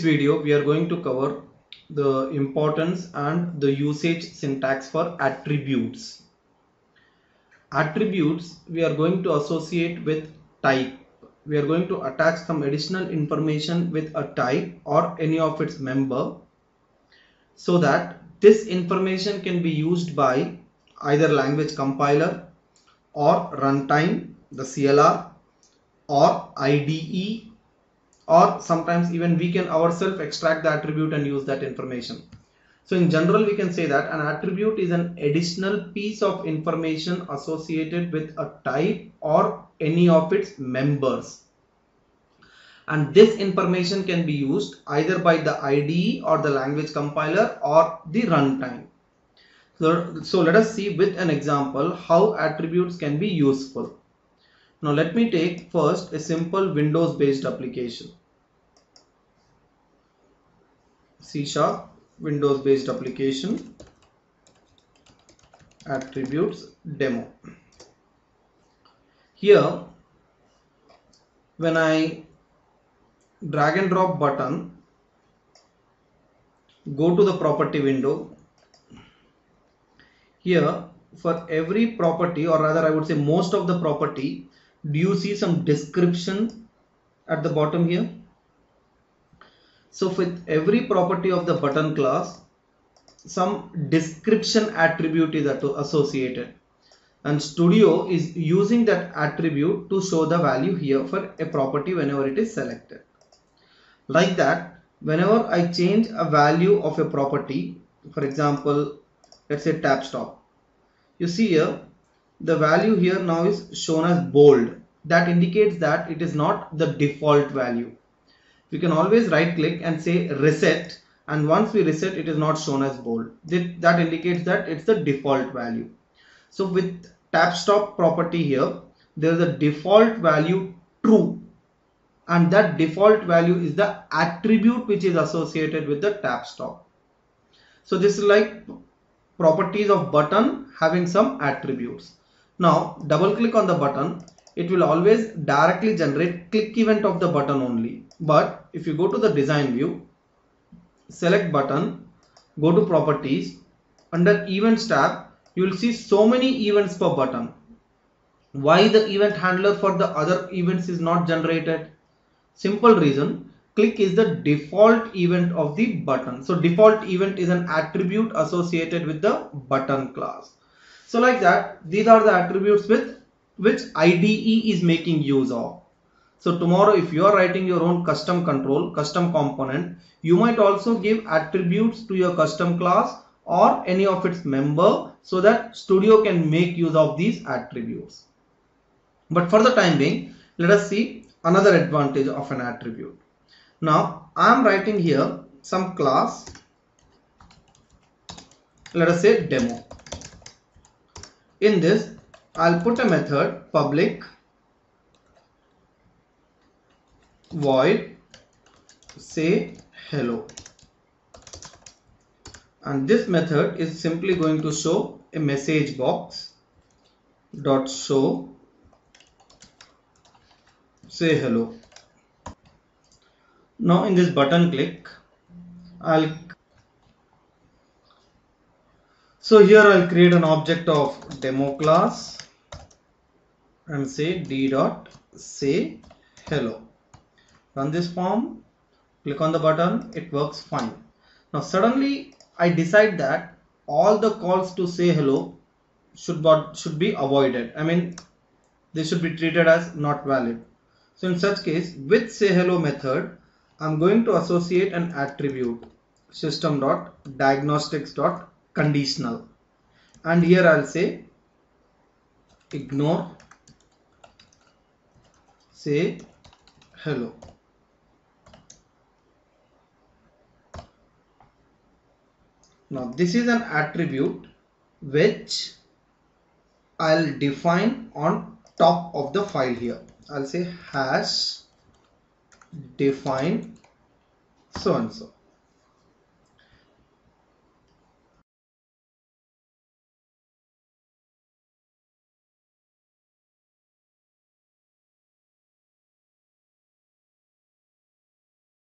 this video, we are going to cover the importance and the usage syntax for attributes. Attributes we are going to associate with type. We are going to attach some additional information with a type or any of its member so that this information can be used by either language compiler or runtime, the CLR, or IDE, or sometimes even we can ourselves extract the attribute and use that information. So in general, we can say that an attribute is an additional piece of information associated with a type or any of its members. And this information can be used either by the IDE or the language compiler or the runtime. So let us see with an example how attributes can be useful. Now let me take first a simple Windows-based application. C# Windows-based application, attributes demo. Here, when I drag and drop button, go to the property window. Here, for every property, or rather I would say most of the property, do you see some description at the bottom here? So with every property of the button class, some description attribute is associated, and Studio is using that attribute to show the value here for a property whenever it is selected. Like that, whenever I change a value of a property, for example, let's say tap stop, you see here the value here now is shown as bold. That indicates that it is not the default value. We can always right click and say reset, and once we reset, it is not shown as bold. That indicates that it's the default value. So with tap stop property here, there is a default value true, and that default value is the attribute which is associated with the tap stop. So this is like properties of button having some attributes. Now double click on the button, it will always directly generate click event of the button only. But if you go to the design view, select button, go to properties, under events tab, you will see so many events per button. Why the event handler for the other events is not generated? Simple reason, click is the default event of the button. So default event is an attribute associated with the button class. So like that, these are the attributes with which IDE is making use of. So tomorrow, if you are writing your own custom control, custom component, you might also give attributes to your custom class or any of its member so that Studio can make use of these attributes. But for the time being, let us see another advantage of an attribute. Now I am writing here some class, let us say demo. In this, I'll put a method public void say hello, and this method is simply going to show a message box dot show say hello. Now in this button click, So here I'll create an object of demo class and say d.sayHello. Run this form, click on the button, it works fine. Now suddenly I decide that all the calls to say hello should be avoided. I mean, they should be treated as not valid. So in such case, with say hello method, I'm going to associate an attribute System.Diagnostics.Conditional, and here I'll say ignore say hello. Now this is an attribute which I'll define on top of the file here. I'll say hash define so and so.